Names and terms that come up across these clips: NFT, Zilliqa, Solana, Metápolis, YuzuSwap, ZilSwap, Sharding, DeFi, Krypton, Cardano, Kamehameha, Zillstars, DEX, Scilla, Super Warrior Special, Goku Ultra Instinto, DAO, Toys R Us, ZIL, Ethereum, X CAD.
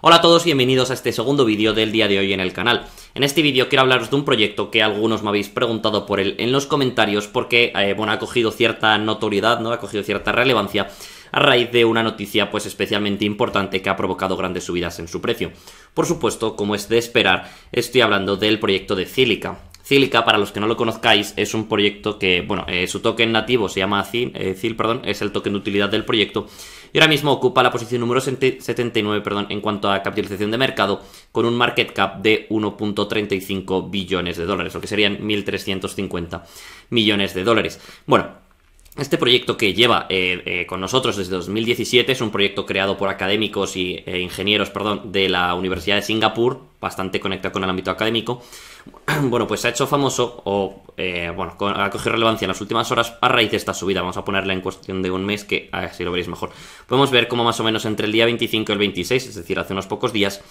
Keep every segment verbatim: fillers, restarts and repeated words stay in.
Hola a todos, bienvenidos a este segundo vídeo del día de hoy en el canal. En este vídeo quiero hablaros de un proyecto que algunos me habéis preguntado por él en los comentarios porque, eh, bueno, ha cogido cierta notoriedad, ¿no? Ha cogido cierta relevancia a raíz de una noticia pues especialmente importante que ha provocado grandes subidas en su precio. Por supuesto, como es de esperar, estoy hablando del proyecto de Zilliqa. Zilliqa, para los que no lo conozcáis, es un proyecto que, bueno, eh, su token nativo se llama ZIL, eh, ZIL, perdón, es el token de utilidad del proyecto y ahora mismo ocupa la posición número setenta y nueve, perdón, en cuanto a capitalización de mercado, con un market cap de uno punto treinta y cinco billones de dólares, lo que serían mil trescientos cincuenta millones de dólares. Bueno, este proyecto que lleva eh, eh, con nosotros desde dos mil diecisiete es un proyecto creado por académicos y eh, ingenieros, perdón, de la Universidad de Singapur, bastante conectado con el ámbito académico. Bueno, pues se ha hecho famoso o, eh, bueno, ha cogido relevancia en las últimas horas a raíz de esta subida. Vamos a ponerla en cuestión de un mes, que así lo veréis mejor. Podemos ver cómo más o menos entre el día veinticinco y el veintiséis, es decir, hace unos pocos días,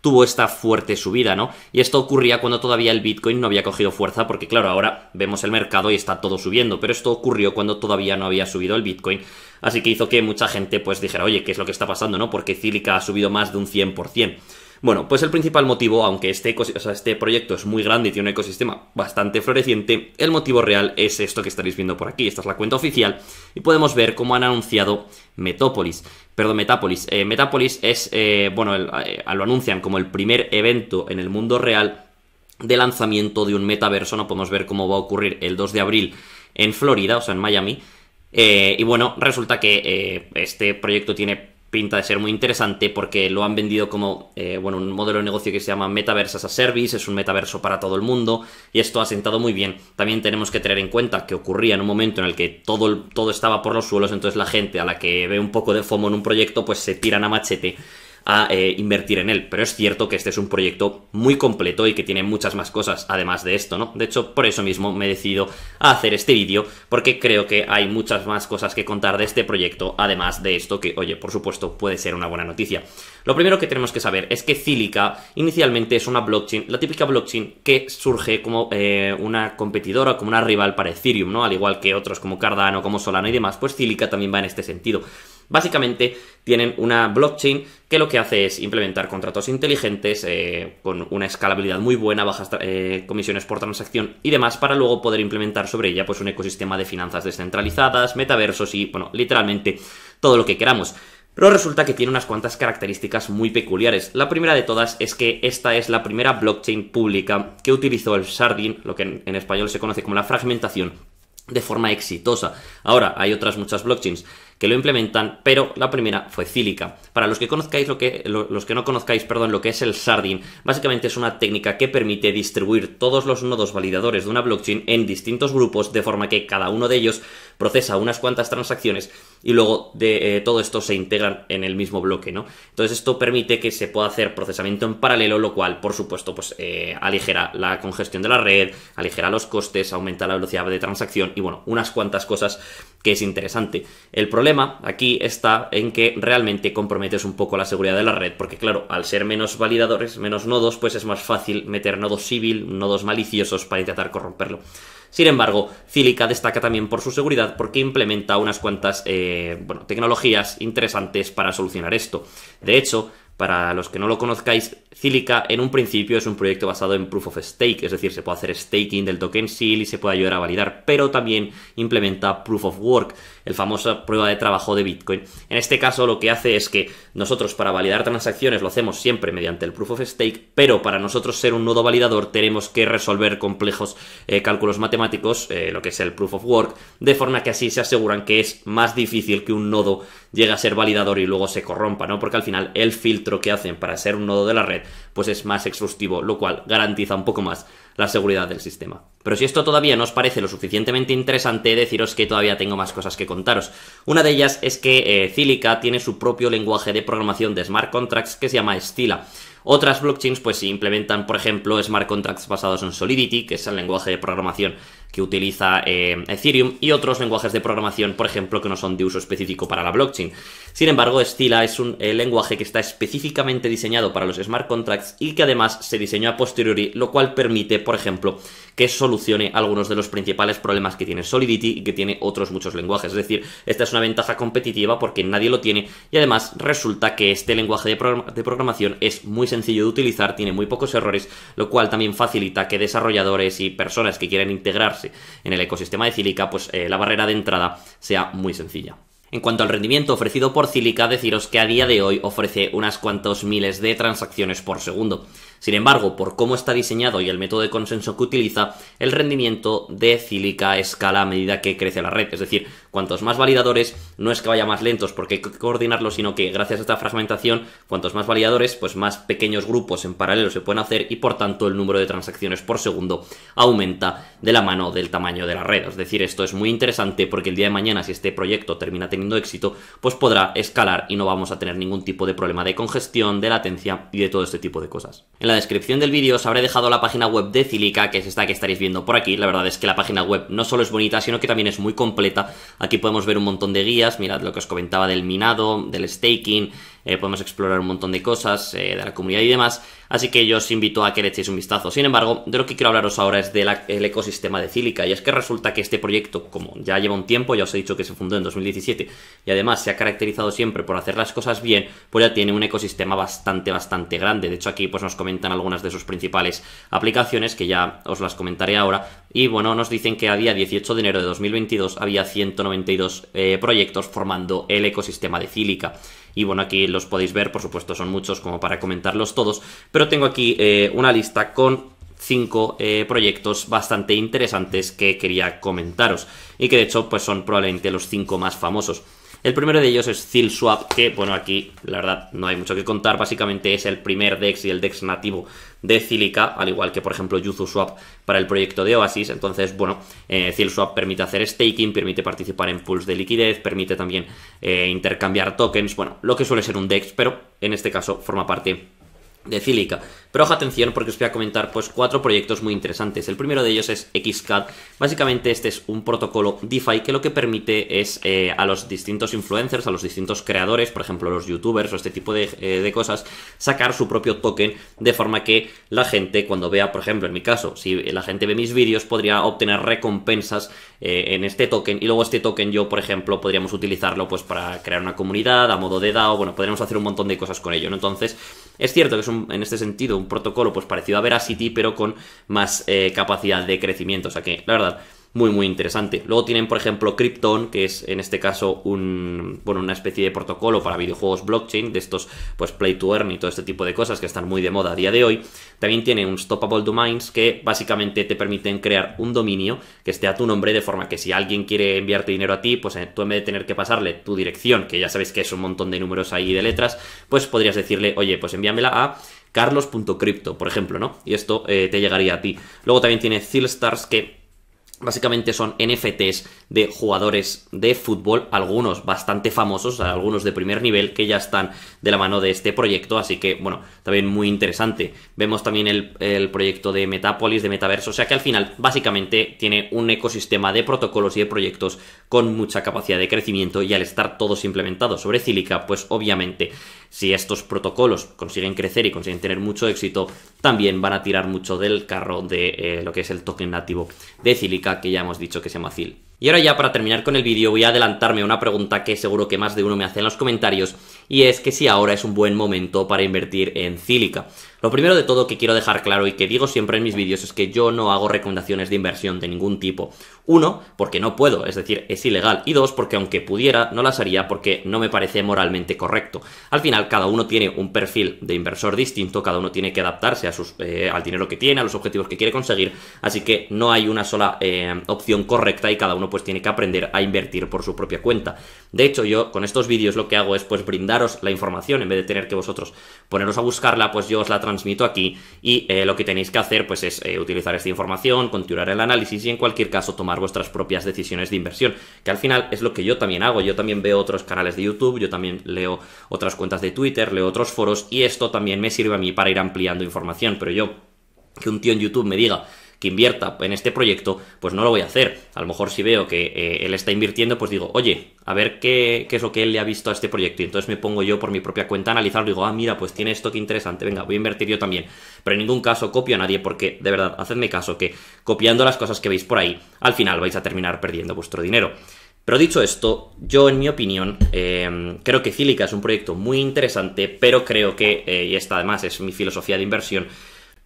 tuvo esta fuerte subida, ¿no? Y esto ocurría cuando todavía el Bitcoin no había cogido fuerza, porque claro, ahora vemos el mercado y está todo subiendo, pero esto ocurrió cuando todavía no había subido el Bitcoin, así que hizo que mucha gente pues dijera, oye, ¿qué es lo que está pasando, no? Porque Zilliqa ha subido más de un cien por ciento. Bueno, pues el principal motivo, aunque este, o sea, este proyecto es muy grande y tiene un ecosistema bastante floreciente, el motivo real es esto que estaréis viendo por aquí. Esta es la cuenta oficial y podemos ver cómo han anunciado Metápolis. Perdón, Metápolis. Eh, Metápolis es, eh, bueno, el, eh, lo anuncian como el primer evento en el mundo real de lanzamiento de un metaverso, ¿no? Podemos ver cómo va a ocurrir el dos de abril en Florida, o sea, en Miami. Eh, y bueno, resulta que eh, este proyecto tiene pinta de ser muy interesante porque lo han vendido como eh, bueno, un modelo de negocio que se llama Metaverse as a Service, es un metaverso para todo el mundo y esto ha sentado muy bien. También tenemos que tener en cuenta que ocurría en un momento en el que todo, el, todo estaba por los suelos, entonces la gente a la que ve un poco de FOMO en un proyecto pues se tiran a machete a eh, invertir en él, pero es cierto que este es un proyecto muy completo y que tiene muchas más cosas además de esto, ¿no? De hecho, por eso mismo me he decidido a hacer este vídeo, porque creo que hay muchas más cosas que contar de este proyecto, además de esto que, oye, por supuesto, puede ser una buena noticia. Lo primero que tenemos que saber es que Zilliqa inicialmente es una blockchain, la típica blockchain que surge como eh, una competidora, como una rival para Ethereum, ¿no? Al igual que otros como Cardano, como Solana y demás, pues Zilliqa también va en este sentido. Básicamente tienen una blockchain que lo que hace es implementar contratos inteligentes eh, con una escalabilidad muy buena, bajas eh, comisiones por transacción y demás, para luego poder implementar sobre ella pues un ecosistema de finanzas descentralizadas, metaversos y, bueno, literalmente todo lo que queramos. Pero resulta que tiene unas cuantas características muy peculiares. La primera de todas es que esta es la primera blockchain pública que utilizó el Sharding, lo que en, en español se conoce como la fragmentación, de forma exitosa. Ahora, hay otras muchas blockchains que lo implementan, pero la primera fue Zilliqa. Para los que conozcáis lo que lo, los que no conozcáis, perdón, lo que es el Sharding, básicamente es una técnica que permite distribuir todos los nodos validadores de una blockchain en distintos grupos, de forma que cada uno de ellos procesa unas cuantas transacciones y luego de eh, todo esto se integran en el mismo bloque, ¿no? Entonces esto permite que se pueda hacer procesamiento en paralelo, lo cual, por supuesto, pues eh, aligera la congestión de la red, aligera los costes, aumenta la velocidad de transacción y, bueno, unas cuantas cosas que es interesante. El problema aquí está en que realmente comprometes un poco la seguridad de la red, porque claro, al ser menos validadores, menos nodos, pues es más fácil meter nodos civil, nodos maliciosos para intentar corromperlo. Sin embargo, Zilliqa destaca también por su seguridad porque implementa unas cuantas eh, bueno, tecnologías interesantes para solucionar esto. De hecho, para los que no lo conozcáis, Zilliqa en un principio es un proyecto basado en Proof of Stake, es decir, se puede hacer staking del token ZIL y se puede ayudar a validar, pero también implementa Proof of Work, el famoso prueba de trabajo de Bitcoin. En este caso lo que hace es que nosotros para validar transacciones lo hacemos siempre mediante el Proof of Stake, pero para nosotros ser un nodo validador tenemos que resolver complejos eh, cálculos matemáticos, eh, lo que es el Proof of Work, de forma que así se aseguran que es más difícil que un nodo llegue a ser validador y luego se corrompa, ¿no? Porque al final el filtro que hacen para ser un nodo de la red pues es más exhaustivo, lo cual garantiza un poco más la seguridad del sistema. Pero si esto todavía no os parece lo suficientemente interesante, deciros que todavía tengo más cosas que contaros. Una de ellas es que eh, Zilliqa tiene su propio lenguaje de programación de smart contracts que se llama Scilla. Otras blockchains pues implementan, por ejemplo, smart contracts basados en Solidity, que es el lenguaje de programación que utiliza eh, Ethereum y otros lenguajes de programación, por ejemplo, que no son de uso específico para la blockchain. Sin embargo, Scilla es un eh, lenguaje que está específicamente diseñado para los smart contracts y que además se diseñó a posteriori, lo cual permite, por ejemplo, que solucione algunos de los principales problemas que tiene Solidity y que tiene otros muchos lenguajes. Es decir, esta es una ventaja competitiva porque nadie lo tiene y además resulta que este lenguaje de, progr de programación es muy sencillo de utilizar, tiene muy pocos errores, lo cual también facilita que desarrolladores y personas que quieran integrarse en el ecosistema de Zilliqa, pues eh, la barrera de entrada sea muy sencilla. En cuanto al rendimiento ofrecido por Zilliqa, deciros que a día de hoy ofrece unas cuantas miles de transacciones por segundo. Sin embargo, por cómo está diseñado y el método de consenso que utiliza, el rendimiento de Zilliqa escala a medida que crece la red. Es decir, cuantos más validadores, no es que vaya más lentos porque hay que coordinarlo, sino que gracias a esta fragmentación, cuantos más validadores, pues más pequeños grupos en paralelo se pueden hacer y por tanto el número de transacciones por segundo aumenta de la mano del tamaño de la red. Es decir, esto es muy interesante porque el día de mañana, si este proyecto termina teniendo éxito, pues podrá escalar y no vamos a tener ningún tipo de problema de congestión, de latencia y de todo este tipo de cosas. En la descripción del vídeo os habré dejado la página web de Zilliqa, que es esta que estaréis viendo por aquí. La verdad es que la página web no solo es bonita, sino que también es muy completa. Aquí podemos ver un montón de guías, mirad lo que os comentaba del minado, del staking, eh, podemos explorar un montón de cosas eh, de la comunidad y demás. Así que yo os invito a que le echéis un vistazo. Sin embargo, de lo que quiero hablaros ahora es del de ecosistema de Zilliqa. Y es que resulta que este proyecto, como ya lleva un tiempo, ya os he dicho que se fundó en dos mil diecisiete, y además se ha caracterizado siempre por hacer las cosas bien, pues ya tiene un ecosistema bastante, bastante grande. De hecho, aquí pues nos comentan algunas de sus principales aplicaciones, que ya os las comentaré ahora. Y bueno, nos dicen que a día dieciocho de enero de dos mil veintidós había ciento noventa y dos eh, proyectos formando el ecosistema de Zilliqa. Y bueno, aquí los podéis ver, por supuesto son muchos como para comentarlos todos, pero tengo aquí eh, una lista con cinco eh, proyectos bastante interesantes que quería comentaros y que de hecho pues son probablemente los cinco más famosos. El primero de ellos es ZilSwap, que bueno, aquí la verdad no hay mucho que contar, básicamente es el primer DEX y el DEX nativo de Zilliqa, al igual que por ejemplo YuzuSwap para el proyecto de Oasis. Entonces bueno, eh, ZilSwap permite hacer staking, permite participar en pools de liquidez, permite también eh, intercambiar tokens, bueno, lo que suele ser un DEX, pero en este caso forma parte de Zilliqa. Pero ojo, atención, porque os voy a comentar pues cuatro proyectos muy interesantes. El primero de ellos es X CAD. Básicamente este es un protocolo DeFi que lo que permite es eh, a los distintos influencers, a los distintos creadores, por ejemplo los youtubers o este tipo de, eh, de cosas, sacar su propio token, de forma que la gente cuando vea, por ejemplo en mi caso, si la gente ve mis vídeos, podría obtener recompensas eh, en este token, y luego este token yo por ejemplo podríamos utilizarlo pues para crear una comunidad a modo de DAO. Bueno, podríamos hacer un montón de cosas con ello, ¿no? Entonces es cierto que es un en este sentido un protocolo pues parecido a Veracity, pero con más eh, capacidad de crecimiento. O sea que la verdad muy muy interesante. Luego tienen por ejemplo Krypton, que es en este caso un, bueno, una especie de protocolo para videojuegos blockchain, de estos pues play to earn y todo este tipo de cosas que están muy de moda a día de hoy. También tiene un Stoppable Domains, que básicamente te permiten crear un dominio que esté a tu nombre, de forma que si alguien quiere enviarte dinero a ti, pues tú en vez de tener que pasarle tu dirección, que ya sabes que es un montón de números ahí de letras, pues podrías decirle, oye, pues envíamela a carlos punto crypto, por ejemplo, ¿no? Y esto eh, te llegaría a ti. Luego también tiene Zillstars, que básicamente son N F Ts de jugadores de fútbol, algunos bastante famosos, algunos de primer nivel, que ya están de la mano de este proyecto. Así que, bueno, también muy interesante. Vemos también el, el proyecto de Metápolis, de Metaverso. O sea que al final, básicamente, tiene un ecosistema de protocolos y de proyectos con mucha capacidad de crecimiento, y al estar todos implementados sobre Zilliqa, pues obviamente, si estos protocolos consiguen crecer y consiguen tener mucho éxito, también van a tirar mucho del carro de eh, lo que es el token nativo de Zilliqa, que ya hemos dicho que se llama ZIL. Y ahora ya para terminar con el vídeo voy a adelantarme a una pregunta que seguro que más de uno me hace en los comentarios, y es que si ahora es un buen momento para invertir en Zilliqa. Lo primero de todo que quiero dejar claro, y que digo siempre en mis vídeos, es que yo no hago recomendaciones de inversión de ningún tipo. Uno, porque no puedo, es decir, es ilegal. Y dos, porque aunque pudiera, no las haría porque no me parece moralmente correcto. Al final, cada uno tiene un perfil de inversor distinto, cada uno tiene que adaptarse a sus, eh, al dinero que tiene, a los objetivos que quiere conseguir. Así que no hay una sola eh, opción correcta, y cada uno pues tiene que aprender a invertir por su propia cuenta. De hecho, yo con estos vídeos lo que hago es pues brindaros la información, en vez de tener que vosotros poneros a buscarla, pues yo os la transmito transmito aquí, y eh, lo que tenéis que hacer pues es eh, utilizar esta información, continuar el análisis y en cualquier caso tomar vuestras propias decisiones de inversión, que al final es lo que yo también hago. Yo también veo otros canales de YouTube, yo también leo otras cuentas de Twitter, leo otros foros, y esto también me sirve a mí para ir ampliando información. Pero yo, que un tío en YouTube me diga que invierta en este proyecto, pues no lo voy a hacer. A lo mejor si veo que eh, él está invirtiendo, pues digo, oye, a ver qué, qué es lo que él le ha visto a este proyecto. Y entonces me pongo yo por mi propia cuenta a analizarlo y digo, ah, mira, pues tiene esto, que interesante, venga, voy a invertir yo también. Pero en ningún caso copio a nadie porque, de verdad, hacedme caso que copiando las cosas que veis por ahí, al final vais a terminar perdiendo vuestro dinero. Pero dicho esto, yo en mi opinión eh, creo que Zilliqa es un proyecto muy interesante, pero creo que, eh, y esta además es mi filosofía de inversión,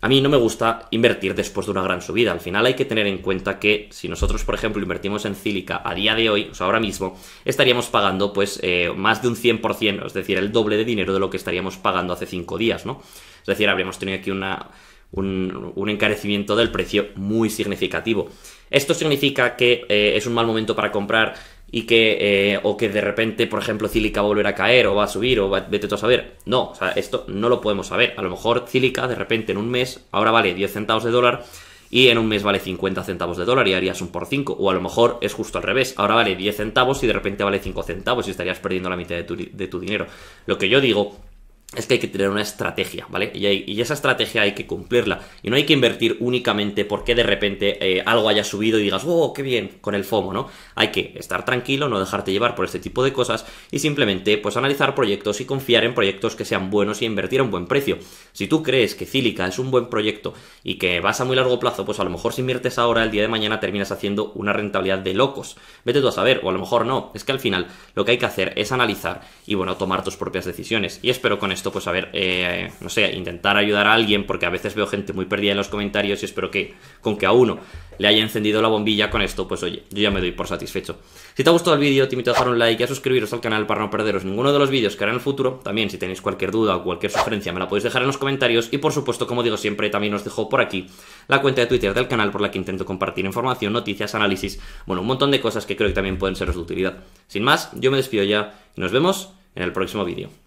a mí no me gusta invertir después de una gran subida. Al final hay que tener en cuenta que si nosotros, por ejemplo, invertimos en Zilliqa a día de hoy, o sea, ahora mismo, estaríamos pagando pues eh, más de un cien por ciento, es decir, el doble de dinero de lo que estaríamos pagando hace cinco días, ¿no? Es decir, habríamos tenido aquí una... Un, un encarecimiento del precio muy significativo. Esto significa que eh, es un mal momento para comprar y que eh, o que de repente, por ejemplo, Zilliqa va a volver a caer o va a subir o va, vete tú a saber. No, o sea, esto no lo podemos saber. A lo mejor Zilliqa de repente en un mes ahora vale diez centavos de dólar y en un mes vale cincuenta centavos de dólar y harías un por cinco. O a lo mejor es justo al revés. Ahora vale diez centavos y de repente vale cinco centavos y estarías perdiendo la mitad de tu, de tu dinero. Lo que yo digo es que hay que tener una estrategia, ¿vale? Y, hay, y esa estrategia hay que cumplirla. Y no hay que invertir únicamente porque de repente eh, algo haya subido y digas, ¡oh, qué bien! Con el FOMO, ¿no? Hay que estar tranquilo, no dejarte llevar por este tipo de cosas y simplemente, pues, analizar proyectos y confiar en proyectos que sean buenos y invertir a un buen precio. Si tú crees que Zilliqa es un buen proyecto y que vas a muy largo plazo, pues a lo mejor si inviertes ahora, el día de mañana terminas haciendo una rentabilidad de locos. Vete tú a saber, o a lo mejor no. Es que al final lo que hay que hacer es analizar y, bueno, tomar tus propias decisiones. Y espero con esto pues a ver, eh, no sé, intentar ayudar a alguien, porque a veces veo gente muy perdida en los comentarios y espero que con que a uno le haya encendido la bombilla con esto, pues oye, yo ya me doy por satisfecho. Si te ha gustado el vídeo, te invito a dejar un like y a suscribiros al canal para no perderos ninguno de los vídeos que haré en el futuro. También, si tenéis cualquier duda o cualquier sugerencia, me la podéis dejar en los comentarios y, por supuesto, como digo siempre, también os dejo por aquí la cuenta de Twitter del canal por la que intento compartir información, noticias, análisis, bueno, un montón de cosas que creo que también pueden seros de utilidad. Sin más, yo me despido ya y nos vemos en el próximo vídeo.